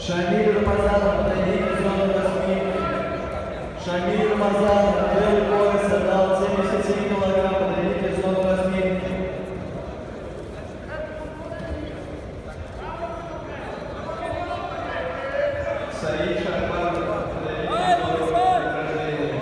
Шамиль Рамазанов, подойдите к зону разминки. Шамиль Рамазанов, Белый пояс отдал 77 килограмм, подойдите к зону разминки. Саид Шарпанов, подойдите к зону разминки.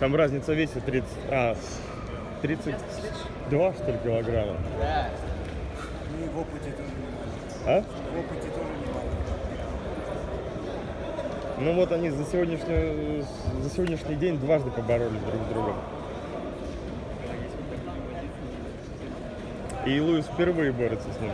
Там разница весит 32, что ли, килограмма. Да. Ну и в опыте тоже немало. А? В опыте тоже немало. Ну вот они за сегодняшний день дважды поборолись друг с другом. И Луис впервые борется с ним.